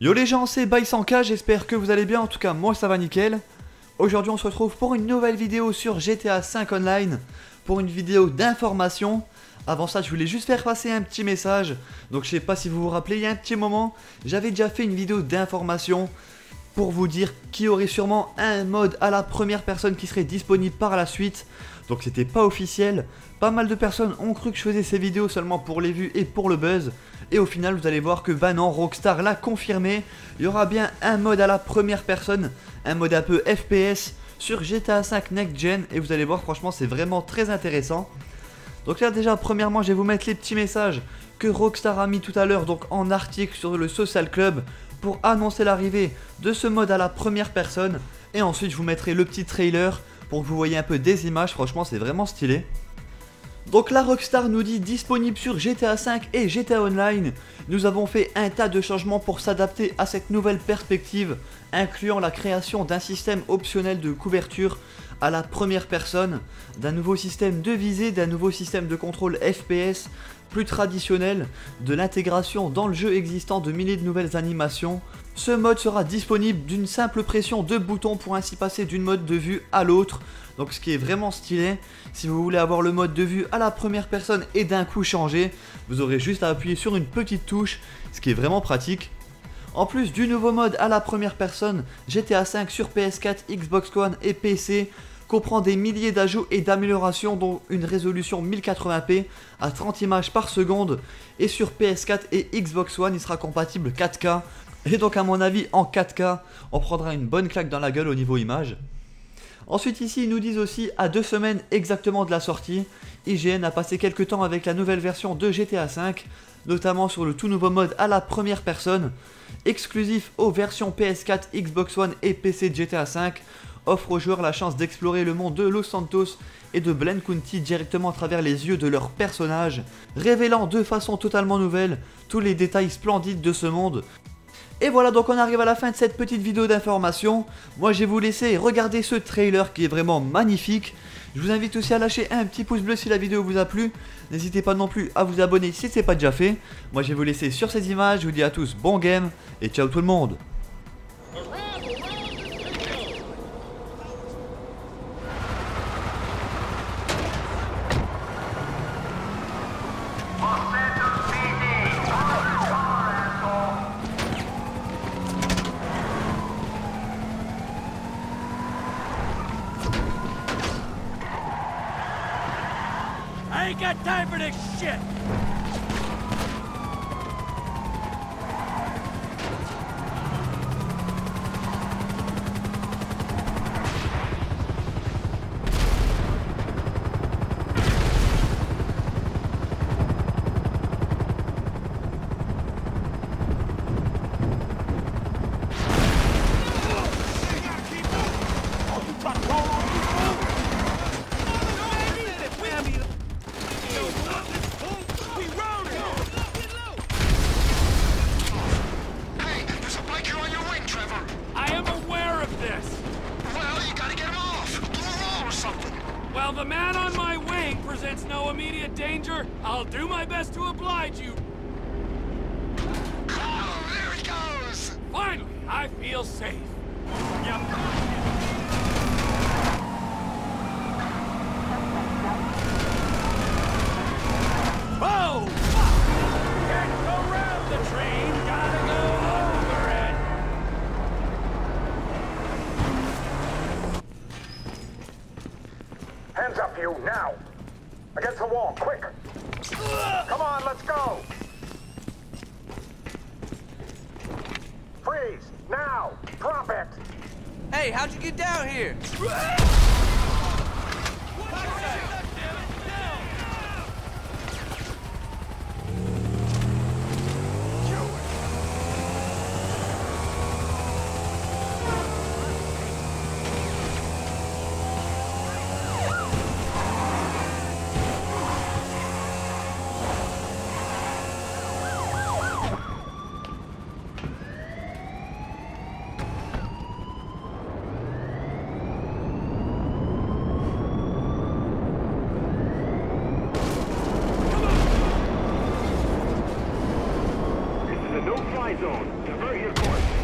Yo les gens, c'est BySanka, j'espère que vous allez bien, en tout cas moi ça va nickel. Aujourd'hui on se retrouve pour une nouvelle vidéo sur GTA V Online, pour une vidéo d'information. Avant ça je voulais juste faire passer un petit message, donc je sais pas si vous vous rappelez, il y a un petit moment, j'avais déjà fait une vidéo d'information pour vous dire qu'il y aurait sûrement un mode à la première personne qui serait disponible par la suite. Donc c'était pas officiel, pas mal de personnes ont cru que je faisais ces vidéos seulement pour les vues et pour le buzz. Et au final vous allez voir que Vanan, Rockstar l'a confirmé, il y aura bien un mode à la première personne, un mode un peu FPS sur GTA V Next Gen. Et vous allez voir, franchement c'est vraiment très intéressant. Donc là déjà premièrement je vais vous mettre les petits messages que Rockstar a mis tout à l'heure, donc en article sur le Social Club, pour annoncer l'arrivée de ce mode à la première personne. Et ensuite je vous mettrai le petit trailer pour que vous voyez un peu des images, franchement c'est vraiment stylé. Donc la Rockstar nous dit disponible sur GTA V et GTA Online. Nous avons fait un tas de changements pour s'adapter à cette nouvelle perspective, incluant la création d'un système optionnel de couverture à la première personne, d'un nouveau système de visée, d'un nouveau système de contrôle FPS plus traditionnel, de l'intégration dans le jeu existant de milliers de nouvelles animations. Ce mode sera disponible d'une simple pression de bouton pour ainsi passer d'une mode de vue à l'autre, donc ce qui est vraiment stylé. Si vous voulez avoir le mode de vue à la première personne et d'un coup changer, vous aurez juste à appuyer sur une petite touche, ce qui est vraiment pratique. En plus du nouveau mode à la première personne, GTA V sur PS4, Xbox One et PC comprend des milliers d'ajouts et d'améliorations, dont une résolution 1080p à 30 images par seconde, et sur PS4 et Xbox One il sera compatible 4K, et donc à mon avis en 4K on prendra une bonne claque dans la gueule au niveau image. Ensuite ici ils nous disent aussi, à 2 semaines exactement de la sortie, IGN a passé quelques temps avec la nouvelle version de GTA V, notamment sur le tout nouveau mode à la première personne, exclusif aux versions PS4, Xbox One et PC de GTA V, offre aux joueurs la chance d'explorer le monde de Los Santos et de Blaine County directement à travers les yeux de leurs personnages, révélant de façon totalement nouvelle tous les détails splendides de ce monde. Et voilà, donc on arrive à la fin de cette petite vidéo d'information. Moi je vais vous laisser regarder ce trailer qui est vraiment magnifique. Je vous invite aussi à lâcher un petit pouce bleu si la vidéo vous a plu. N'hésitez pas non plus à vous abonner si ce n'est pas déjà fait. Moi je vais vous laisser sur ces images, je vous dis à tous bon game et ciao tout le monde. I ain't got time for this shit! While the man on my wing presents no immediate danger, I'll do my best to oblige you. Oh, there it goes! Finally, I feel safe. Yep. Hands up, you, now! Against the wall, quick! Come on, let's go! Freeze, now! Drop it! Hey, how'd you get down here? supply zone. Divert your course.